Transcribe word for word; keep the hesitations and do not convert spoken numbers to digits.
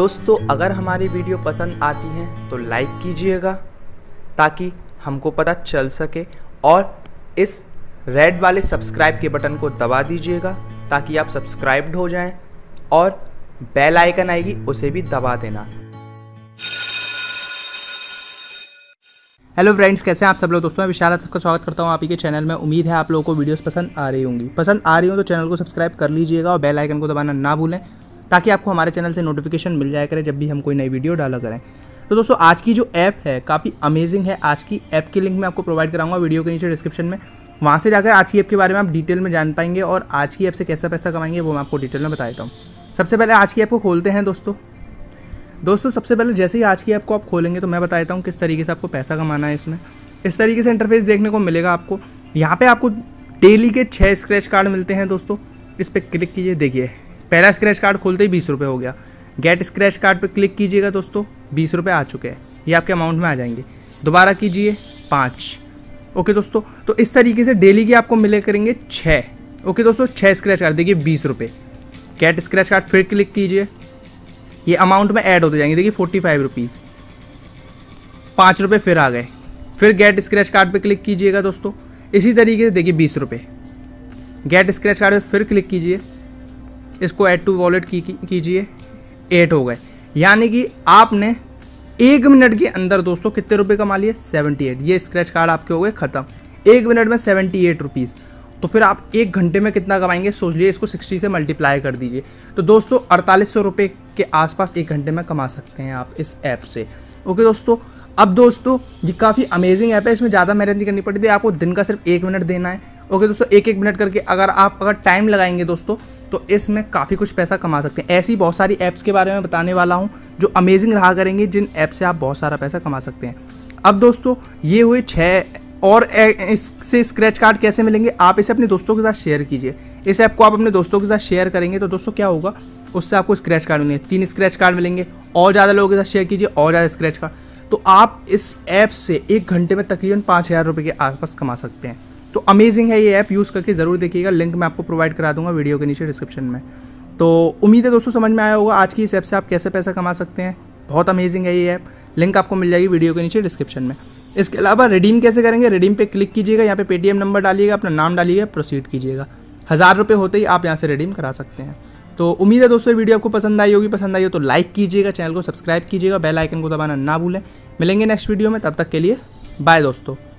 दोस्तों अगर हमारी वीडियो पसंद आती है तो लाइक कीजिएगा ताकि हमको पता चल सके, और इस रेड वाले सब्सक्राइब के बटन को दबा दीजिएगा ताकि आप सब्सक्राइब्ड हो जाएं, और बेल आइकन आएगी उसे भी दबा देना। हेलो फ्रेंड्स, कैसे हैं आप सब लोग। दोस्तों मैं विशाल सबका स्वागत करता हूं आप ही के चैनल में। उम्मीद है आप लोगों को वीडियोस पसंद आ रही होंगी। पसंद आ रही हो तो चैनल को सब्सक्राइब कर लीजिएगा और बेल आइकन को दबाना ना भूलें ताकि आपको हमारे चैनल से नोटिफिकेशन मिल जाया करे जब भी हम कोई नई वीडियो डाला करें। तो दोस्तों आज की जो ऐप है काफ़ी अमेजिंग है। आज की ऐप की लिंक मैं आपको प्रोवाइड कराऊंगा वीडियो के नीचे डिस्क्रिप्शन में। वहाँ से जाकर आज की ऐप के बारे में आप डिटेल में जान पाएंगे और आज की ऐप से कैसा पैसा कमाएंगे वो मैं आपको डिटेल में बता देता हूँ। सबसे पहले आज की ऐप को खोलते हैं दोस्तों। दोस्तों सबसे पहले जैसे ही आज की ऐप को आप खोलेंगे तो मैं बता देता हूँ किस तरीके से आपको पैसा कमाना है। इसमें इस तरीके से इंटरफेस देखने को मिलेगा आपको। यहाँ पर आपको डेली के छः स्क्रैच कार्ड मिलते हैं दोस्तों। इस पर क्लिक कीजिए, देखिए पहला स्क्रैच कार्ड खोलते ही बीस रुपये हो गया। गेट स्क्रैच कार्ड पर क्लिक कीजिएगा दोस्तों, बीस रुपये आ चुके हैं, ये आपके अमाउंट में आ जाएंगे। दोबारा कीजिए पाँच। ओके दोस्तों, तो इस तरीके से डेली के आपको मिले करेंगे छः। ओके दोस्तों, छः स्क्रैच कार्ड, देखिए बीस रुपये। गेट स्क्रैच कार्ड फिर क्लिक कीजिए, ये अमाउंट में ऐड होते जाएंगे। देखिए फोर्टी फाइव रुपीज़, पाँच रुपये फिर आ गए। फिर गेट स्क्रैच कार्ड पर क्लिक कीजिएगा दोस्तों, इसी तरीके से देखिए बीस रुपये। गेट स्क्रैच कार्ड पर फिर क्लिक कीजिए, इसको ऐड टू वॉलेट कीजिए, एट हो गए। यानी कि आपने एक मिनट के अंदर दोस्तों कितने रुपए कमा लिए, अठहत्तर। ये स्क्रैच कार्ड आपके हो गए ख़त्म। एक मिनट में अठहत्तर रुपीस। तो फिर आप एक घंटे में कितना कमाएंगे सोच लिए, इसको साठ से मल्टीप्लाई कर दीजिए। तो दोस्तों अड़तालीस सौ रुपये के आसपास एक घंटे में कमा सकते हैं आप इस ऐप से। ओके दोस्तों, अब दोस्तों ये काफ़ी अमेजिंग ऐप है, इसमें ज़्यादा मेहनत नहीं करनी पड़ती है। आपको दिन का सिर्फ एक मिनट देना है। ओके दोस्तों, एक एक मिनट करके अगर आप अगर टाइम लगाएंगे दोस्तों तो इसमें काफ़ी कुछ पैसा कमा सकते हैं। ऐसी बहुत सारी ऐप्स के बारे में बताने वाला हूं जो अमेजिंग रहा करेंगे, जिन ऐप से आप बहुत सारा पैसा कमा सकते हैं। अब दोस्तों ये हुए छः, और इससे स्क्रैच कार्ड कैसे मिलेंगे, आप इसे अपने दोस्तों के साथ शेयर कीजिए। इस ऐप को आप अपने दोस्तों के साथ शेयर करेंगे तो दोस्तों क्या होगा, उससे आपको स्क्रैच कार्ड मिलेंगे। तीन स्क्रैच कार्ड मिलेंगे, और ज़्यादा लोगों के साथ शेयर कीजिए और ज़्यादा स्क्रैच कार्ड। तो आप इस ऐप से एक घंटे में तकरीबन पाँच हज़ार रुपये के आसपास कमा सकते हैं। तो अमेजिंग है ये ऐप, यूज़ करके ज़रूर देखिएगा। लिंक मैं आपको प्रोवाइड करा दूंगा वीडियो के नीचे डिस्क्रिप्शन में। तो उम्मीद है दोस्तों समझ में आया होगा आज की इस ऐप से आप कैसे पैसा कमा सकते हैं। बहुत अमेजिंग है ये ऐप, लिंक आपको मिल जाएगी वीडियो के नीचे डिस्क्रिप्शन में। इसके अलावा रिडीम कैसे करेंगे, रिडीम पे क्लिक कीजिएगा, यहाँ पे पेटीएम नंबर डालिएगा, अपना नाम डालिएगा, प्रोसीड कीजिएगा। हज़ार रुपये होते ही आप यहाँ से रिडीम करा सकते हैं। तो उम्मीद है दोस्तों वीडियो आपको पसंद आई होगी। पसंद आई हो तो लाइक कीजिएगा, चैनल को सब्सक्राइब कीजिएगा, बेल आइकन को दबाना ना भूलें। मिलेंगे नेक्स्ट वीडियो में, तब तक के लिए बाय दोस्तों।